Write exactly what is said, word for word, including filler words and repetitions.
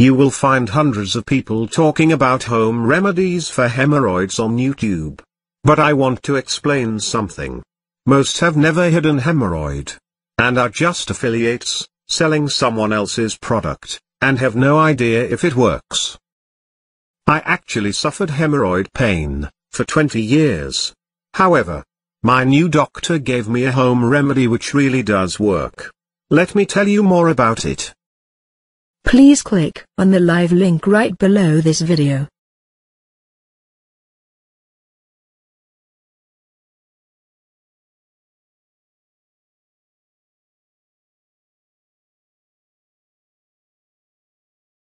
You will find hundreds of people talking about home remedies for hemorrhoids on YouTube. But I want to explain something. Most have never had an hemorrhoid, and are just affiliates, selling someone else's product, and have no idea if it works. I actually suffered hemorrhoid pain for twenty years. However, my new doctor gave me a home remedy which really does work. Let me tell you more about it. Please click on the live link right below this video.